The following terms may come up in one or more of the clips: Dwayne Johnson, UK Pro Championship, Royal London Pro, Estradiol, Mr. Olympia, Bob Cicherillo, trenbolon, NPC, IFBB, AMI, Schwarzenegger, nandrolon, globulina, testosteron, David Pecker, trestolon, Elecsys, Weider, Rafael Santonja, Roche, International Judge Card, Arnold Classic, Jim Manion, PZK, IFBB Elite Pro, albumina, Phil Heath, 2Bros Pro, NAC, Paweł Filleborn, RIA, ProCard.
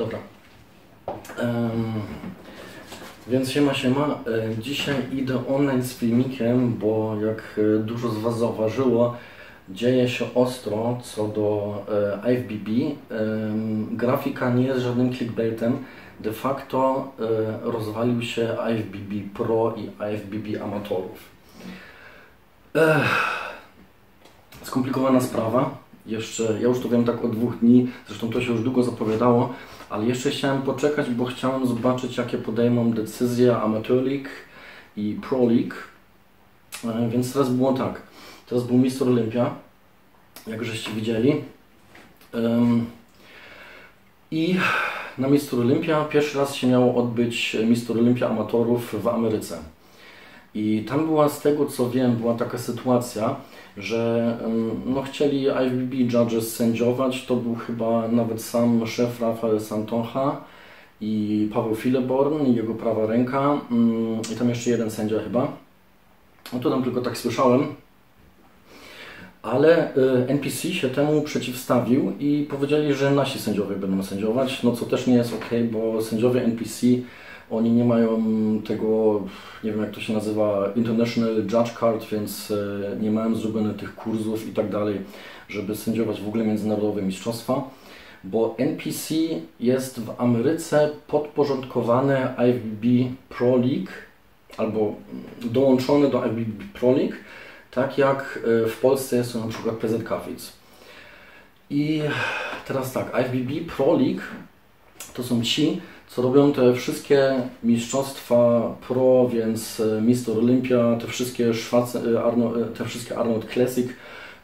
Dobra. Więc siema. Dzisiaj idę online z filmikiem, bo jak dużo z Was zauważyło, dzieje się ostro co do IFBB. Grafika nie jest żadnym clickbaitem. De facto rozwalił się IFBB Pro i IFBB amatorów. Skomplikowana sprawa. Ja już to wiem tak od 2 dni, zresztą to się już długo zapowiadało, ale jeszcze chciałem poczekać, bo chciałem zobaczyć, jakie podejmą decyzje Amateur League i Pro League. Więc teraz było tak. Teraz był Mr. Olympia, jak żeście widzieli. I na Mr. Olympia pierwszy raz się miało odbyć Mr. Olympia Amatorów w Ameryce. I tam była, z tego co wiem, była taka sytuacja, że no, chcieli IFBB judges sędziować. To był chyba nawet sam szef Rafael Santonja i Paweł Filleborn, jego prawa ręka i tam jeszcze jeden sędzia chyba. No to tam tylko tak słyszałem. Ale NPC się temu przeciwstawił i powiedzieli, że nasi sędziowie będą sędziować, no co też nie jest ok, bo sędziowie NPC, oni nie mają tego, nie wiem jak to się nazywa, International Judge Card, więc nie mają zrobionych tych kursów i tak dalej, żeby sędziować w ogóle międzynarodowe mistrzostwa, bo NPC jest w Ameryce podporządkowane IFBB Pro League, albo dołączone do IFBB Pro League, tak jak w Polsce jest to na przykład PZK Kids. I teraz tak, IFBB Pro League to są ci, co robią te wszystkie mistrzostwa pro, więc Mr. Olympia, te wszystkie Arnold Classic,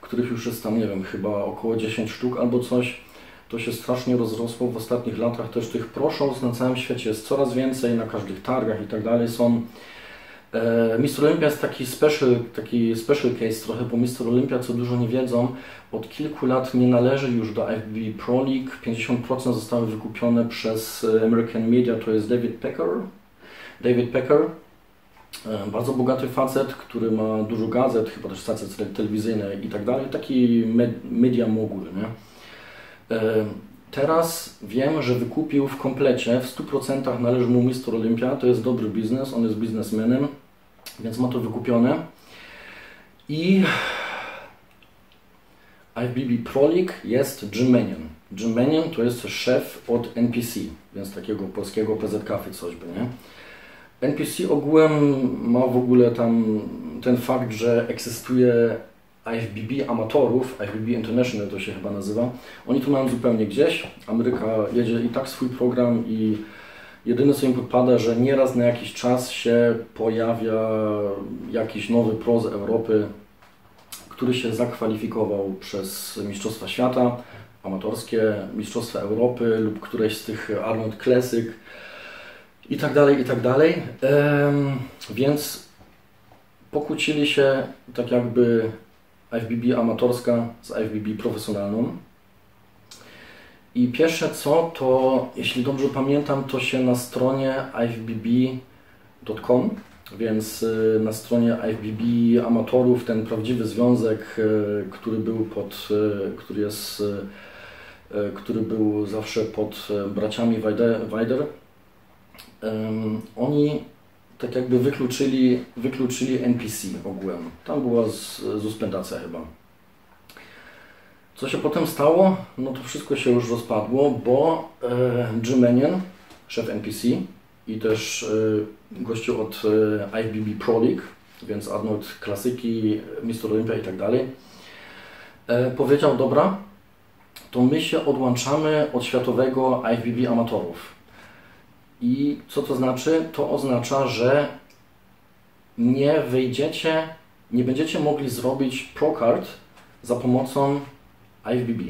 których już jest tam, nie wiem, chyba około 10 sztuk albo coś. To się strasznie rozrosło w ostatnich latach, też tych pro shows na całym świecie jest coraz więcej, na każdych targach i tak dalej są. Mr. Olympia jest taki special case trochę, bo Mr. Olympia, co dużo nie wiedzą, od kilku lat nie należy już do IFBB Pro League. 50% zostały wykupione przez American Media, to jest David Pecker, bardzo bogaty facet, który ma dużo gazet, chyba też stacje telewizyjne i tak dalej, taki media mogul, nie? Teraz wiem, że wykupił w komplecie, w 100% należy mu Mr. Olympia, to jest dobry biznes, on jest biznesmenem, więc ma to wykupione. I IFBB Pro League jest Jim Manion. Jim Manion to jest szef od NPC, więc takiego polskiego PZK-fy choćby, nie? NPC ogółem ma w ogóle tam ten fakt, że egzystuje IFBB amatorów, IFBB International to się chyba nazywa. Oni tu mają zupełnie gdzieś. Ameryka jedzie i tak swój program i jedyne co im podpada, że nieraz na jakiś czas się pojawia jakiś nowy pro z Europy, który się zakwalifikował przez Mistrzostwa Świata, amatorskie, Mistrzostwa Europy lub któreś z tych Arnold Classic i tak dalej, i tak dalej. Więc pokłócili się tak jakby IFBB amatorska z IFBB profesjonalną. I pierwsze co, to jeśli dobrze pamiętam, to się na stronie ifbb.com, więc na stronie IFBB amatorów ten prawdziwy związek, który był pod, który był zawsze pod braciami Weider, oni tak jakby wykluczyli NPC ogółem. Tam była suspendacja chyba. Co się potem stało? No to wszystko się już rozpadło, bo Jim Manion, szef NPC i też gościu od IFBB Pro League, więc Arnold Klasyki, Mr. Olympia i tak dalej, powiedział: dobra, to my się odłączamy od światowego IFBB amatorów. I co to znaczy? To oznacza, że nie będziecie mogli zrobić ProCard za pomocą IFBB.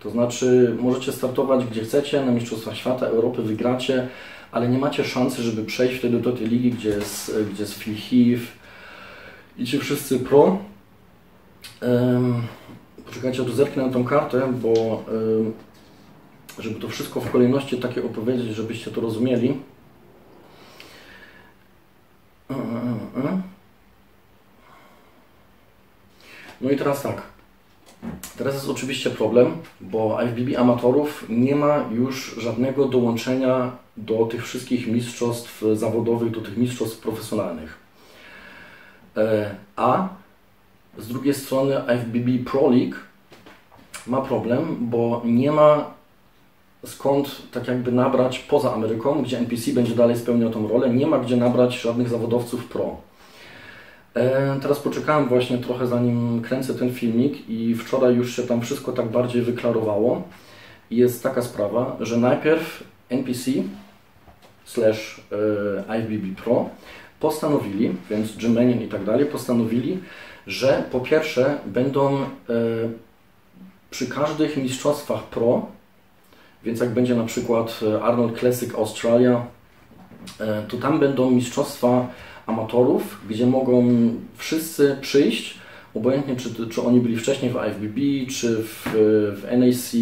To znaczy możecie startować gdzie chcecie, na Mistrzostwach Świata, Europy wygracie, ale nie macie szansy, żeby przejść wtedy do tej ligi, gdzie jest Phil Heath i ci wszyscy pro. Poczekajcie, tu zerknę na tą kartę, bo żeby to wszystko w kolejności takie opowiedzieć, żebyście to rozumieli. No i teraz tak. Teraz jest oczywiście problem, bo IFBB amatorów nie ma już żadnego dołączenia do tych wszystkich mistrzostw zawodowych, do tych mistrzostw profesjonalnych. A z drugiej strony IFBB Pro League ma problem, bo nie ma skąd tak jakby nabrać poza Ameryką, gdzie NPC będzie dalej spełniał tą rolę, nie ma gdzie nabrać żadnych zawodowców pro. Teraz poczekałem właśnie trochę, zanim kręcę ten filmik, i wczoraj już się tam wszystko tak bardziej wyklarowało. Jest taka sprawa, że najpierw NPC/IFBB Pro postanowili, więc Jim Manion i tak dalej, postanowili, że po pierwsze będą przy każdych mistrzostwach pro, więc jak będzie na przykład Arnold Classic Australia, to tam będą mistrzostwa amatorów, gdzie mogą wszyscy przyjść, obojętnie czy oni byli wcześniej w IFBB, czy w NAC,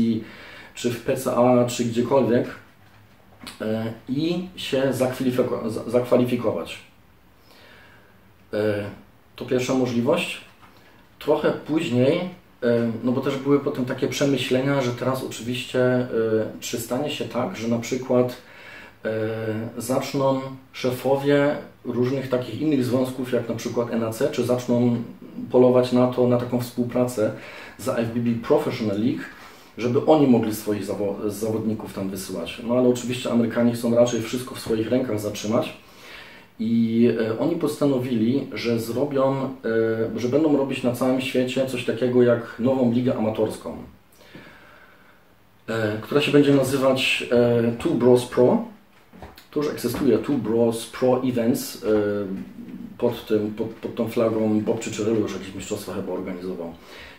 czy w PCA, czy gdziekolwiek, i się zakwalifikować. To pierwsza możliwość. Trochę później, no bo też były potem takie przemyślenia, że teraz oczywiście czy stanie się tak, że na przykład zaczną szefowie różnych takich innych związków, jak na przykład NAC, czy zaczną polować na to, na taką współpracę z IFBB Professional League, żeby oni mogli swoich zawodników tam wysyłać. No ale oczywiście Amerykanie chcą raczej wszystko w swoich rękach zatrzymać i oni postanowili, że zrobią, że będą robić na całym świecie coś takiego jak nową ligę amatorską, która się będzie nazywać 2Bros Pro. To już eksistuje, 2Bros Pro Events, pod tą flagą Bob Cicherillo już jakieś mistrzostwa chyba organizował.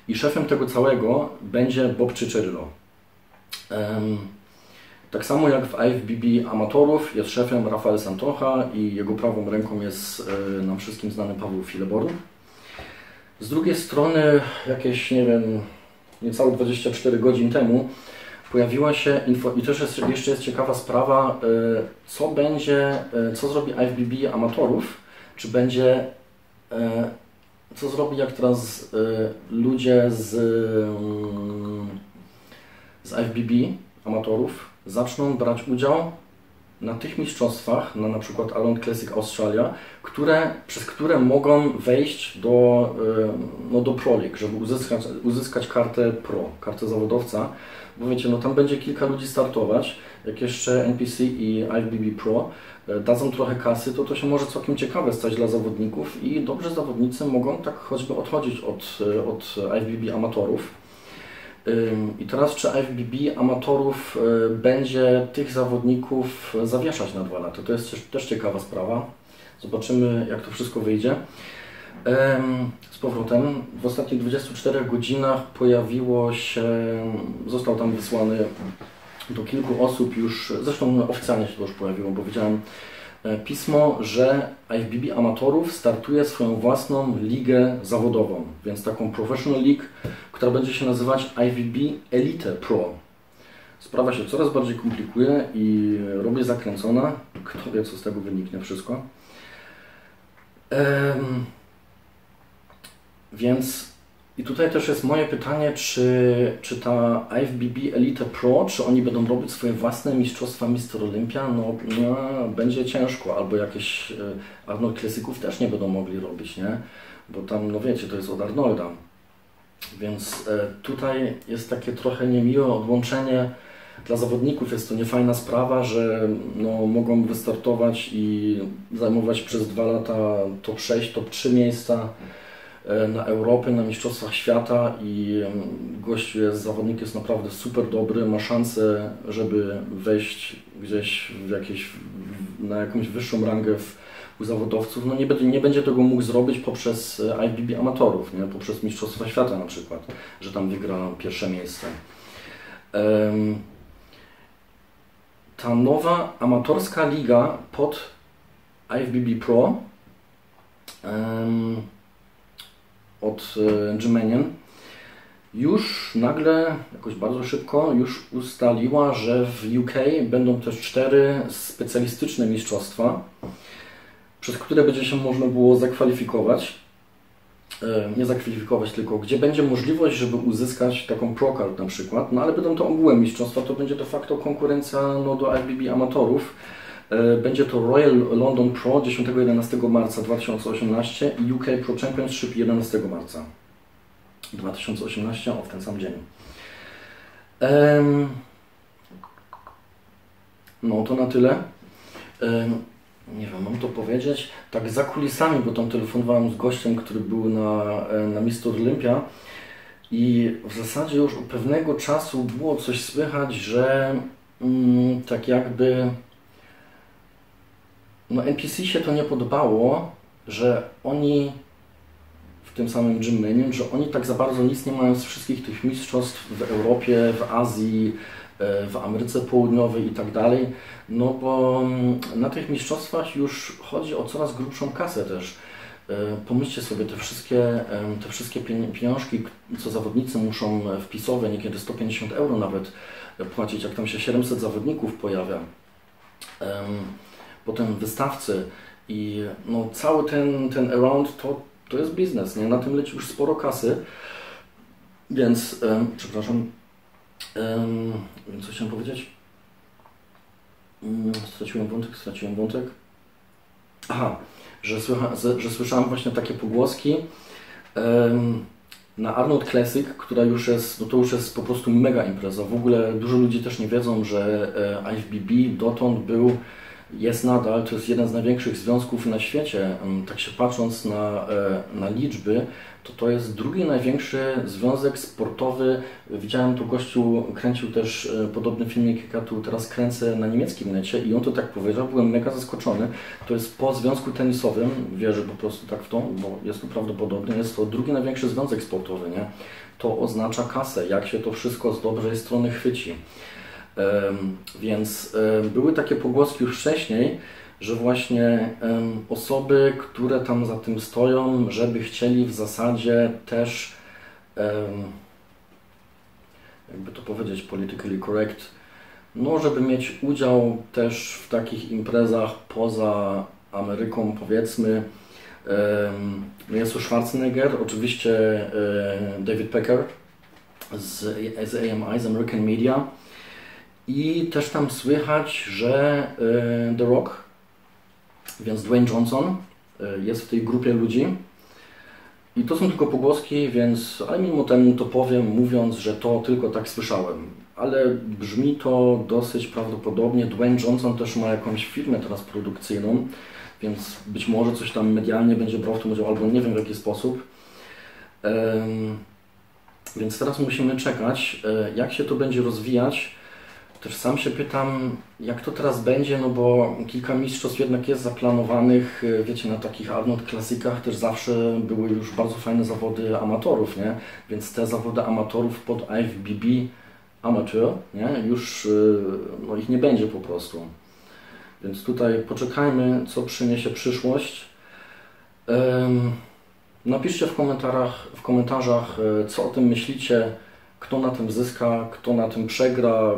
I szefem tego całego będzie Bob Cicherillo. Tak samo jak w IFBB amatorów jest szefem Rafael Santonja i jego prawą ręką jest nam wszystkim znany Paweł Filleborn. Z drugiej strony jakieś, nie wiem, niecałe 24 godzin temu pojawiła się info, i też jeszcze jest ciekawa sprawa, co będzie, co zrobi IFBB amatorów, czy będzie, co zrobi jak teraz ludzie z IFBB amatorów zaczną brać udział na tych mistrzostwach, na przykład Arnold Classic Australia, przez które mogą wejść do Pro League, żeby uzyskać kartę pro, kartę zawodowca. Bo wiecie, no tam będzie kilka ludzi startować, jak jeszcze NPC i IFBB Pro dadzą trochę kasy, to się może całkiem ciekawe stać dla zawodników i dobrzy zawodnicy mogą tak choćby odchodzić od IFBB amatorów. I teraz czy IFBB amatorów będzie tych zawodników zawieszać na 2 lata? To jest też ciekawa sprawa. Zobaczymy, jak to wszystko wyjdzie. Z powrotem w ostatnich 24 godzinach pojawiło się, został tam wysłany do kilku osób już, zresztą oficjalnie się to już pojawiło, bo widziałem pismo, że IFBB amatorów startuje swoją własną ligę zawodową, więc taką Professional League, która będzie się nazywać IFBB Elite Pro. Sprawa się coraz bardziej komplikuje i robię zakręcona, kto wie, co z tego wyniknie wszystko. Więc i tutaj też jest moje pytanie, czy ta IFBB Elite Pro, czy oni będą robić swoje własne mistrzostwa Mr. Olympia? No będzie ciężko, albo jakieś Arnold Classiców też nie będą mogli robić, nie? Bo tam, no wiecie, to jest od Arnolda. Więc tutaj jest takie trochę niemiłe odłączenie. Dla zawodników jest to niefajna sprawa, że no, mogą wystartować i zajmować przez 2 lata top 6, top 3 miejsca na Europę, na Mistrzostwach Świata, i gościu jest, zawodnik jest naprawdę super dobry, ma szansę, żeby wejść gdzieś na jakąś wyższą rangę u zawodowców. No nie będzie tego mógł zrobić poprzez IFBB amatorów, nie? Poprzez Mistrzostwa Świata na przykład, że tam wygra pierwsze miejsce. Ta nowa amatorska liga pod IFBB Pro od Jim Manion już nagle, jakoś bardzo szybko, już ustaliła, że w UK będą też 4 specjalistyczne mistrzostwa, przez które będzie się można było zakwalifikować. nie zakwalifikować, tylko gdzie będzie możliwość, żeby uzyskać taką pro-card na przykład, no ale będą to ogółem mistrzostwa, to będzie de facto konkurencja no, do IFBB amatorów. Będzie to Royal London Pro 10-11 marca 2018 i UK Pro Championship 11 marca 2018, w ten sam dzień. No to na tyle. Nie wiem, mam to powiedzieć. Tak za kulisami, bo tam telefonowałem z gościem, który był na Mr. Olympia i w zasadzie już od pewnego czasu było coś słychać, że tak jakby no NPC się to nie podobało, że oni w tym samym Jim Manion, że oni tak za bardzo nic nie mają z wszystkich tych mistrzostw w Europie, w Azji, w Ameryce Południowej i tak dalej, no bo na tych mistrzostwach już chodzi o coraz grubszą kasę też. Pomyślcie sobie, te wszystkie pieniążki, co zawodnicy muszą wpisowe, niekiedy 150 euro nawet płacić, jak tam się 700 zawodników pojawia. Potem wystawcy i no cały ten around to jest biznes, nie? Na tym leci już sporo kasy, więc, przepraszam, co chciałem powiedzieć? Straciłem wątek. Aha, że słyszałem właśnie takie pogłoski na Arnold Classic, która już jest, no to już jest po prostu mega impreza. W ogóle dużo ludzi też nie wiedzą, że IFBB dotąd był, jest nadal, to jest jeden z największych związków na świecie. Tak się patrząc na liczby, to jest drugi największy związek sportowy. Widziałem, tu gościu kręcił też podobny filmik, jak ja tu teraz kręcę na niemieckim necie i on to tak powiedział, byłem mega zaskoczony. To jest po związku tenisowym, wierzę po prostu tak w to, bo jest to prawdopodobne, jest to drugi największy związek sportowy, nie? To oznacza kasę, jak się to wszystko z dobrej strony chwyci. Więc były takie pogłoski już wcześniej, że właśnie osoby, które tam za tym stoją, żeby chcieli w zasadzie też, jakby to powiedzieć politically correct, no żeby mieć udział też w takich imprezach poza Ameryką, powiedzmy. Jest tu Schwarzenegger, oczywiście David Pecker z AMI, z American Media. I też tam słychać, że The Rock, więc Dwayne Johnson, jest w tej grupie ludzi. I to są tylko pogłoski, więc, ale mimo temu to powiem, mówiąc, że to tylko tak słyszałem. Ale brzmi to dosyć prawdopodobnie. Dwayne Johnson też ma jakąś firmę teraz produkcyjną, więc być może coś tam medialnie będzie brał w tym udział, albo nie wiem w jaki sposób. Więc teraz musimy czekać, jak się to będzie rozwijać. Też sam się pytam, jak to teraz będzie, no bo kilka mistrzostw jednak jest zaplanowanych, wiecie, na takich Arnold Klasykach też zawsze były już bardzo fajne zawody amatorów, nie? Więc te zawody amatorów pod IFBB Amateur, nie? Już no, ich nie będzie po prostu. Więc tutaj poczekajmy, co przyniesie przyszłość. Napiszcie w komentarzach, co o tym myślicie, kto na tym zyska, kto na tym przegra,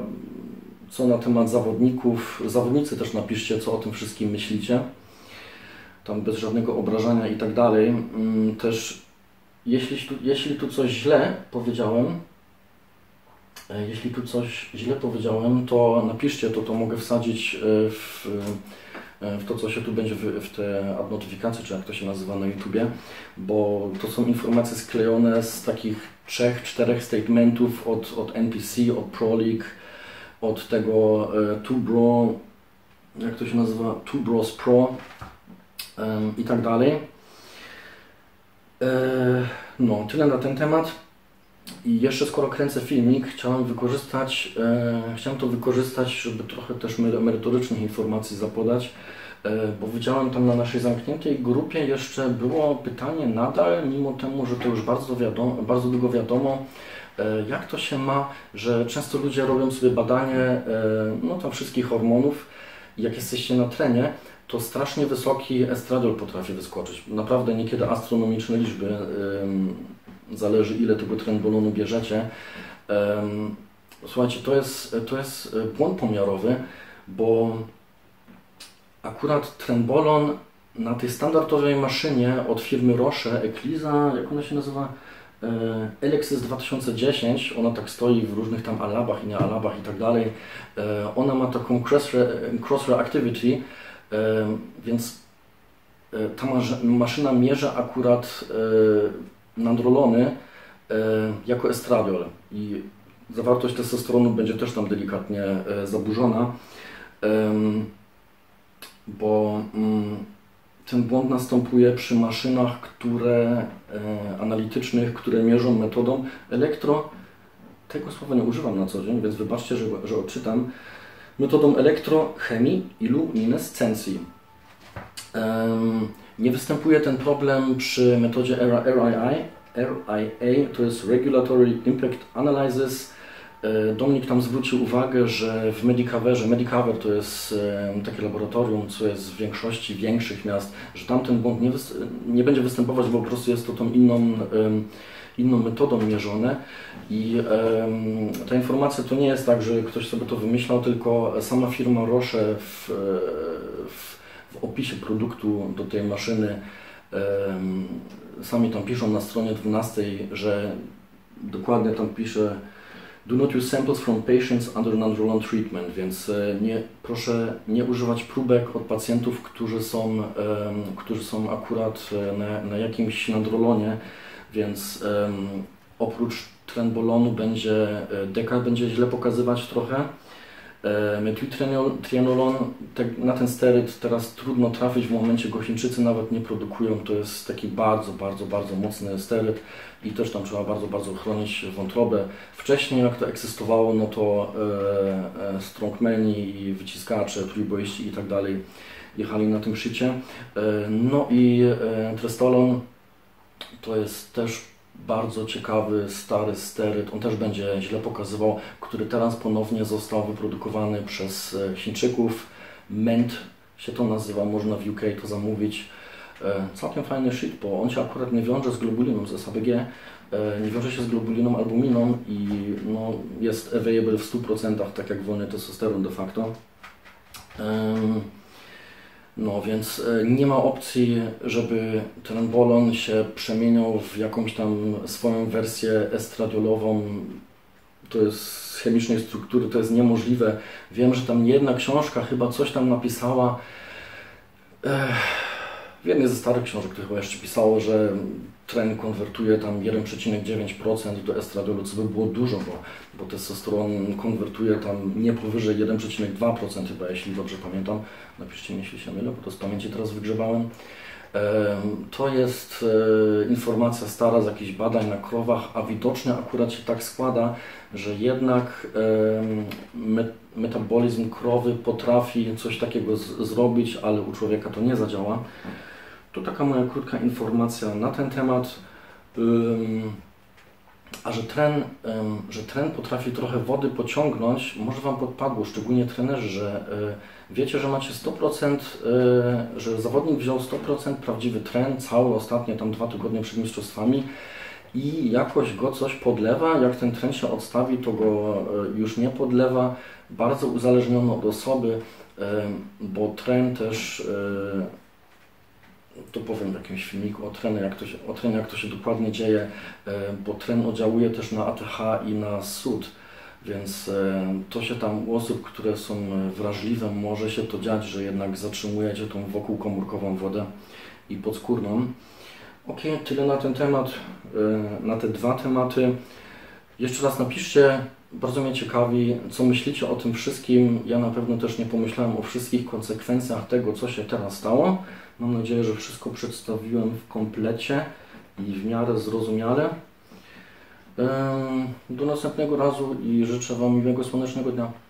co na temat zawodników. Zawodnicy też napiszcie, co o tym wszystkim myślicie. Tam bez żadnego obrażania i tak dalej. Też jeśli tu coś źle powiedziałem, to napiszcie, to mogę wsadzić w to, co się tu będzie, w te adnotyfikacje, czy jak to się nazywa na YouTubie, bo to są informacje sklejone z takich 3-4 statementów od NPC, od Pro League, od tego 2Bros, jak to się nazywa, 2Bros Pro i tak dalej. No, tyle na ten temat. I jeszcze skoro kręcę filmik, chciałem to wykorzystać, żeby trochę też merytorycznych informacji zapodać, bo widziałem tam na naszej zamkniętej grupie jeszcze było pytanie nadal, mimo temu, że to już bardzo długo wiadomo, jak to się ma, że często ludzie robią sobie badanie no tam wszystkich hormonów, jak jesteście na trenie, to strasznie wysoki estradiol potrafi wyskoczyć. Naprawdę niekiedy astronomiczne liczby. Zależy, ile tego trenbolonu bierzecie. Słuchajcie, to jest błąd pomiarowy, bo akurat trenbolon na tej standardowej maszynie od firmy Roche, Eclisa, jak ona się nazywa? Elecsys 2010, ona tak stoi w różnych tam alabach i nie alabach i tak dalej. Ona ma taką cross-reactivity, więc ta maszyna mierza akurat nandrolony jako estradiol i zawartość testosteronu będzie też tam delikatnie zaburzona, bo ten błąd następuje przy maszynach, które analitycznych, które mierzą metodą elektro. Tego słowa nie używam na co dzień, więc wybaczcie, że odczytam. Metodą elektrochemii i luminescencji. Nie występuje ten problem przy metodzie RIA, to jest Regulatory Impact Analysis. Dominik tam zwrócił uwagę, że w Medicoverze, Medicover to jest takie laboratorium, co jest w większości większych miast, że tamten błąd nie będzie występować, bo po prostu jest to tą inną metodą mierzone i ta informacja to nie jest tak, że ktoś sobie to wymyślał, tylko sama firma Roche w opisie produktu do tej maszyny sami tam piszą na stronie 12, że dokładnie tam pisze do not use samples from patients under nandrolone treatment, więc proszę nie używać próbek od pacjentów, którzy są akurat na jakimś nandrolonie, więc oprócz trenbolonu deka będzie źle pokazywać trochę. Trianolon, na ten steryt teraz trudno trafić, w momencie go Chińczycy nawet nie produkują, to jest taki bardzo mocny steryt i też tam trzeba bardzo chronić wątrobę. Wcześniej jak to egzystowało, no to strongmeni i wyciskacze, trójboiści i tak dalej jechali na tym szycie. No i trestolon to jest też bardzo ciekawy, stary steryt, on też będzie źle pokazywał, który teraz ponownie został wyprodukowany przez Chińczyków. MENT się to nazywa, można w UK to zamówić. Całkiem fajny shit, bo on się akurat nie wiąże z globuliną, z SABG, nie wiąże się z globuliną, albuminą i no, jest available w 100%, tak jak wolny testosteron de facto. No więc nie ma opcji, żeby trenbolon się przemieniał w jakąś tam swoją wersję estradiolową. To jest z chemicznej struktury, to jest niemożliwe. Wiem, że tam jedna książka chyba coś tam napisała. W jednej ze starych książek to chyba jeszcze pisało, że tren konwertuje tam 1,9% do estradiolu, co by było dużo, bo testosteron konwertuje tam nie powyżej 1,2% chyba, jeśli dobrze pamiętam. Napiszcie mi, jeśli się mylę, bo to z pamięci teraz wygrzebałem. To jest informacja stara z jakichś badań na krowach, a widocznie akurat się tak składa, że jednak metabolizm krowy potrafi coś takiego zrobić, ale u człowieka to nie zadziała. To taka moja krótka informacja na ten temat, a że tren potrafi trochę wody pociągnąć, może Wam podpadło, szczególnie trenerzy, że wiecie, że macie 100%, że zawodnik wziął 100% prawdziwy tren, całe ostatnie tam 2 tygodnie przed mistrzostwami i jakoś go coś podlewa, jak ten tren się odstawi, to go już nie podlewa, bardzo uzależniono od osoby, bo tren też... To powiem w jakimś filmiku o trenie, jak to się dokładnie dzieje, bo tren oddziałuje też na ATH i na SUD, więc to się tam u osób, które są wrażliwe, może się to dziać, że jednak zatrzymujecie tą wokółkomórkową wodę i podskórną. Ok, tyle na ten temat, na te 2 tematy. Jeszcze raz napiszcie, bardzo mnie ciekawi, co myślicie o tym wszystkim. Ja na pewno też nie pomyślałem o wszystkich konsekwencjach tego, co się teraz stało. Mam nadzieję, że wszystko przedstawiłem w komplecie i w miarę zrozumiale. Do następnego razu i życzę Wam miłego, słonecznego dnia.